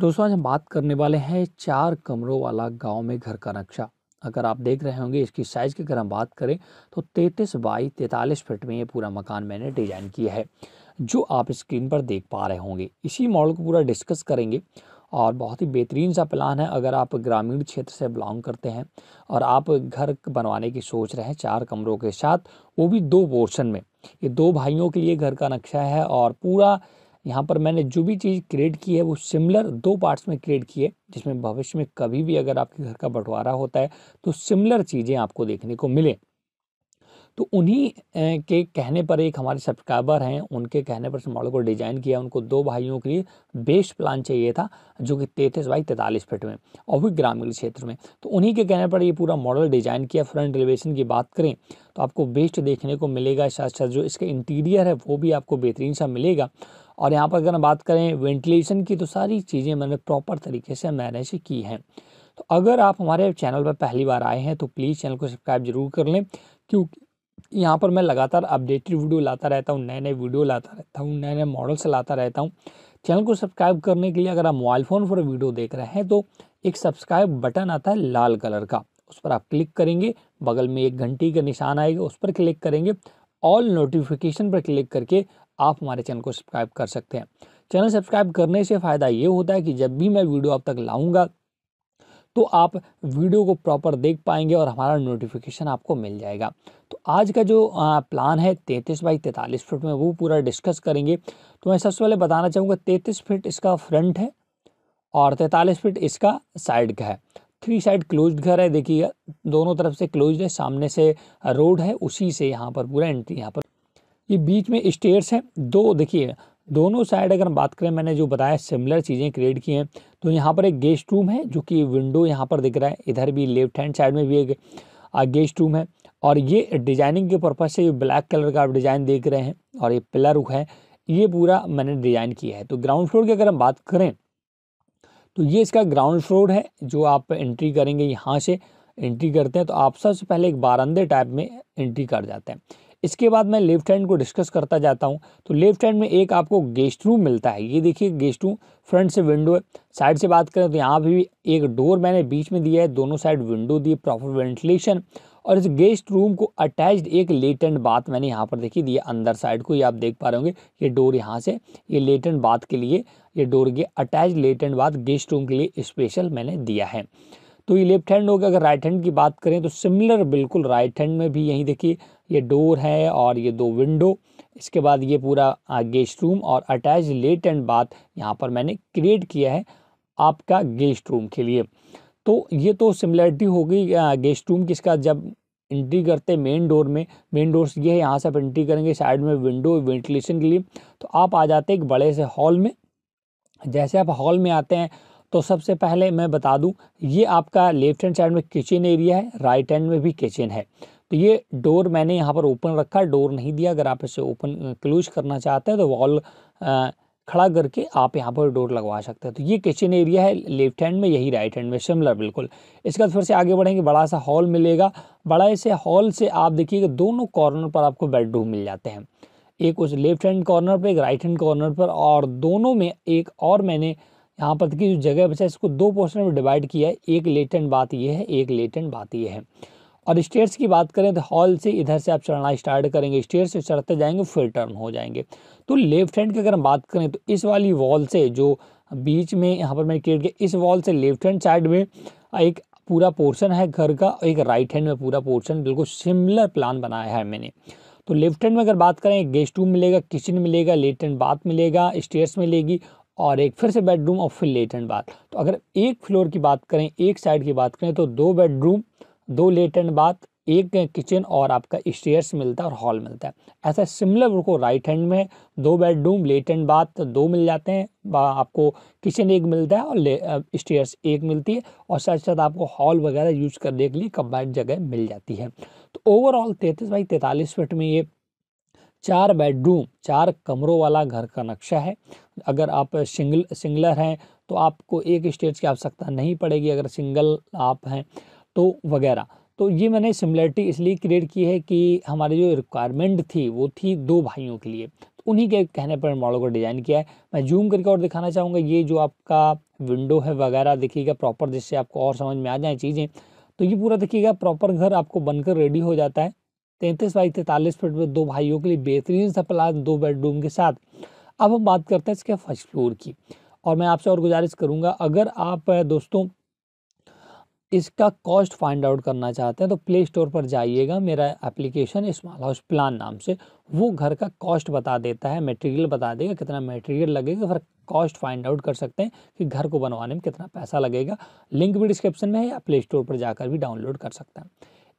दोस्तों आज हम बात करने वाले हैं 4 कमरों वाला गांव में घर का नक्शा। अगर आप देख रहे होंगे इसकी साइज़ की अगर हम बात करें तो 33 बाई 43 फीट में ये पूरा मकान मैंने डिज़ाइन किया है जो आप स्क्रीन पर देख पा रहे होंगे। इसी मॉडल को पूरा डिस्कस करेंगे और बहुत ही बेहतरीन सा प्लान है। अगर आप ग्रामीण क्षेत्र से बिलोंग करते हैं और आप घर बनवाने की सोच रहे हैं 4 कमरों के साथ, वो भी 2 पोर्शन में, ये 2 भाइयों के लिए घर का नक्शा है। और पूरा यहाँ पर मैंने जो भी चीज़ क्रिएट की है वो सिमिलर 2 पार्ट्स में क्रिएट की है, जिसमें भविष्य में कभी भी अगर आपके घर का बंटवारा होता है तो सिमिलर चीज़ें आपको देखने को मिलें। तो उन्हीं के कहने पर, एक हमारे सब्सक्राइबर हैं, उनके कहने पर इस मॉडल को डिज़ाइन किया। उनको 2 भाइयों के लिए बेस्ट प्लान चाहिए था जो कि 33 बाई 43 फीट में और भी ग्रामीण क्षेत्र में। तो उन्हीं के कहने पर ये पूरा मॉडल डिज़ाइन किया। फ्रंट एलिवेशन की बात करें तो आपको बेस्ट देखने को मिलेगा, साथ साथ जो इसका इंटीरियर है वो भी आपको बेहतरीन सा मिलेगा। और यहाँ पर अगर हम बात करें वेंटिलेशन की, तो सारी चीज़ें मैंने प्रॉपर तरीके से मैनेज की हैं। तो अगर आप हमारे चैनल पर पहली बार आए हैं तो प्लीज़ चैनल को सब्सक्राइब जरूर कर लें, क्योंकि यहाँ पर मैं लगातार अपडेटेड वीडियो लाता रहता हूँ, नए नए वीडियो लाता रहता हूँ, नए नए मॉडल्स लाता रहता हूँ। चैनल को सब्सक्राइब करने के लिए अगर आप मोबाइल फ़ोन पर वीडियो देख रहे हैं तो एक सब्सक्राइब बटन आता है लाल कलर का, उस पर आप क्लिक करेंगे। बगल में एक घंटी का निशान आएगा, उस पर क्लिक करेंगे। ऑल नोटिफिकेशन पर क्लिक करके आप हमारे चैनल को सब्सक्राइब कर सकते हैं। चैनल सब्सक्राइब करने से फ़ायदा ये होता है कि जब भी मैं वीडियो आप तक लाऊंगा तो आप वीडियो को प्रॉपर देख पाएंगे और हमारा नोटिफिकेशन आपको मिल जाएगा। तो आज का जो प्लान है 33 बाई 43 फीट में वो पूरा डिस्कस करेंगे। तो मैं सबसे पहले बताना चाहूँगा 33 फीट इसका फ्रंट है और 43 फीट इसका साइड का है। 3 साइड क्लोज्ड घर है, देखिएगा दोनों तरफ से क्लोज्ड है। सामने से रोड है, उसी से यहाँ पर पूरा एंट्री, यहाँ पर ये बीच में स्टेयर्स है। दो देखिए दोनों साइड अगर हम बात करें, मैंने जो बताया सिमिलर चीज़ें क्रिएट की हैं। तो यहाँ पर एक गेस्ट रूम है जो कि विंडो यहाँ पर दिख रहा है, इधर भी लेफ्ट हैंड साइड में भी एक गेस्ट रूम है। और ये डिजाइनिंग के पर्पज़ से ब्लैक कलर का आप डिज़ाइन देख रहे हैं और ये पिलर है, ये पूरा मैंने डिज़ाइन किया है। तो ग्राउंड फ्लोर की अगर हम बात करें तो ये इसका ग्राउंड फ्लोर है जो आप एंट्री करेंगे। यहाँ से एंट्री करते हैं तो आप सबसे पहले एक बारंदे टाइप में एंट्री कर जाते हैं। इसके बाद मैं लेफ्ट हैंड को डिस्कस करता जाता हूं। तो लेफ्ट हैंड में एक आपको गेस्ट रूम मिलता है, ये देखिए गेस्ट रूम, फ्रंट से विंडो है। साइड से बात करें तो यहाँ भी एक डोर मैंने बीच में दिया है, दोनों साइड विंडो दी, प्रॉपर वेंटिलेशन। और इस गेस्ट रूम को अटैच्ड एक लेटेंट बाथ मैंने यहाँ पर देखी दी है अंदर साइड को, ये आप देख पा रहे होंगे। ये डोर यहाँ से, ये लेटेंट बाथ के लिए, ये डोर के attached latent bath guest room के लिए स्पेशल मैंने दिया है। तो ये लेफ्ट हैंड हो गया। अगर राइट हैंड की बात करें तो सिमिलर बिल्कुल राइट हैंड में भी यही देखिए ये डोर है और ये 2 विंडो, इसके बाद ये पूरा गेस्ट रूम और अटैच लेट एंड बाथ यहाँ पर मैंने क्रिएट किया है आपका गेस्ट रूम के लिए। तो ये तो सिमिलरिटी हो गई गेस्ट रूम की। इसका जब एंट्री करते मेन डोर में, मेन डोर्स ये है, यहाँ से आप एंट्री करेंगे, साइड में विंडो वेंटिलेशन के लिए। तो आप आ जाते हैं एक बड़े से हॉल में। जैसे आप हॉल में आते हैं तो सबसे पहले मैं बता दूं, ये आपका लेफ्ट हैंड साइड में किचन एरिया है, राइट हैंड में भी किचन है। तो ये डोर मैंने यहाँ पर ओपन रखा, डोर नहीं दिया। अगर आप इसे ओपन क्लोज करना चाहते हैं तो वॉल खड़ा करके आप यहाँ पर डोर लगवा सकते हैं। तो ये किचन एरिया है लेफ्ट हैंड में, यही राइट हैंड में सिमिलर बिल्कुल। इसके बाद फिर से आगे बढ़ेंगे, बड़ा सा हॉल मिलेगा। बड़ा से हॉल से आप देखिएगा दोनों कॉर्नर पर आपको बेडरूम मिल जाते हैं, एक उस लेफ्ट हैंड कॉर्नर पर, एक राइट हैंड कॉर्नर पर। और दोनों में एक और मैंने यहाँ पर की जो जगह बचा है इसको 2 पोर्शन में डिवाइड किया है, एक लेटेंट बात ये है, एक लेटेंट बात ये है। और स्टेयर्स की बात करें तो हॉल से इधर से आप चढ़ना स्टार्ट करेंगे, स्टेयर्स से चढ़ते जाएंगे फिर टर्न हो जाएंगे। तो लेफ्ट हैंड की अगर हम बात करें तो इस वाली वॉल से जो बीच में यहाँ पर मैंने क्रिएट किया, इस वॉल से लेफ्ट हैंड साइड में एक पूरा पोर्शन है घर का, एक राइट हैंड में पूरा पोर्शन, बिल्कुल सिमिलर प्लान बनाया है मैंने। तो लेफ्ट हैंड में अगर बात करें गेस्ट रूम मिलेगा, किचन मिलेगा, लेटेंट बाथ मिलेगा, स्टेयर्स मिलेगी और एक फिर से बेडरूम और फिर लेटेंट बाथ। तो अगर एक फ्लोर की बात करें, एक साइड की बात करें तो 2 बेडरूम, 2 लेटेंट बाथ, एक किचन और आपका स्टेयर्स मिलता है और हॉल मिलता है। ऐसा सिमिलर को राइट हैंड में 2 बेडरूम, लेटेंट बाथ 2 मिल जाते हैं, आपको किचन 1 मिलता है और स्टेयर्स 1 मिलती है। और साथ साथ आपको हॉल वगैरह यूज करने के लिए कंबाइंड जगह मिल जाती है। तो ओवरऑल 33 बाई 43 फीट में ये 4 बेडरूम 4 कमरों वाला घर का नक्शा है। अगर आप सिंगलर हैं तो आपको एक स्टेज की आवश्यकता नहीं पड़ेगी, अगर सिंगल आप हैं तो वगैरह। तो ये मैंने सिमिलरिटी इसलिए क्रिएट की है कि हमारी जो रिक्वायरमेंट थी वो थी 2 भाइयों के लिए, तो उन्हीं के कहने पर मॉडल को डिज़ाइन किया है। मैं जूम करके और दिखाना चाहूँगा, ये जो आपका विंडो है वगैरह देखिएगा प्रॉपर, जिससे आपको और समझ में आ जाए चीज़ें। तो ये पूरा देखिएगा प्रॉपर घर आपको बनकर रेडी हो जाता है। 33 बाई 43 फीट में दो भाइयों के लिए बेहतरीन सा प्लान 2 बेडरूम के साथ। अब हम बात करते हैं इसके फर्स्ट फ्लोर की, और मैं आपसे और गुजारिश करूँगा अगर आप दोस्तों इसका कॉस्ट फाइंड आउट करना चाहते हैं तो प्ले स्टोर पर जाइएगा, मेरा एप्लीकेशन स्मॉल हाउस प्लान नाम से, वो घर का कॉस्ट बता देता है, मटेरियल बता देगा कितना मटेरियल लगेगा, फिर कॉस्ट फाइंड आउट कर सकते हैं कि घर को बनवाने में कितना पैसा लगेगा। लिंक भी डिस्क्रिप्शन में है, या प्ले स्टोर पर जाकर भी डाउनलोड कर सकते हैं।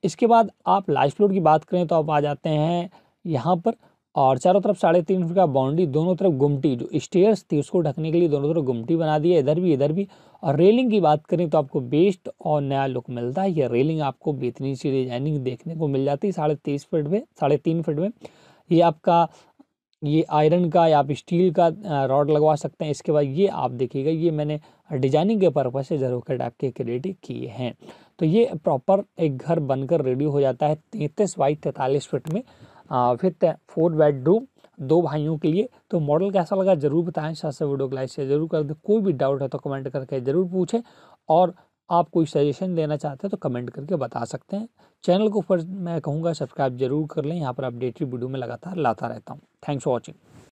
इसके बाद आप लास्ट फ्लोर की बात करें तो आप आ जाते हैं यहाँ पर, और चारों तरफ 3.5 फीट का बाउंड्री, दोनों तरफ गुमटी, जो स्टेयर्स थी उसको ढकने के लिए दोनों तरफ गुमटी बना दी है, इधर भी इधर भी। और रेलिंग की बात करें तो आपको बेस्ट और नया लुक मिलता है, यह रेलिंग आपको बेहतरीन सी डिजाइनिंग देखने को मिल जाती है। 3.5 फीट में 3.5 फीट में ये आपका ये आयरन का या आप स्टील का रॉड लगवा सकते हैं। इसके बाद ये आप देखिएगा, ये मैंने डिजाइनिंग के पर्पज़ से झरोखे टाइप के क्रिएट किए हैं। तो ये प्रॉपर एक घर बनकर रेडी हो जाता है 33 बाई 43 फीट में, विथ 4 बेडरूम 2 भाइयों के लिए। तो मॉडल कैसा लगा जरूर बताएं, साथ से वीडियो को लाइक शेयर जरूर कर दें। कोई भी डाउट है तो कमेंट करके ज़रूर पूछें, और आप कोई सजेशन देना चाहते हैं तो कमेंट करके बता सकते हैं। चैनल को फर्स्ट मैं कहूँगा सब्सक्राइब जरूर कर लें, यहाँ पर अपडेटेड वीडियो में लगातार लाता रहता हूँ। Thanks for watching.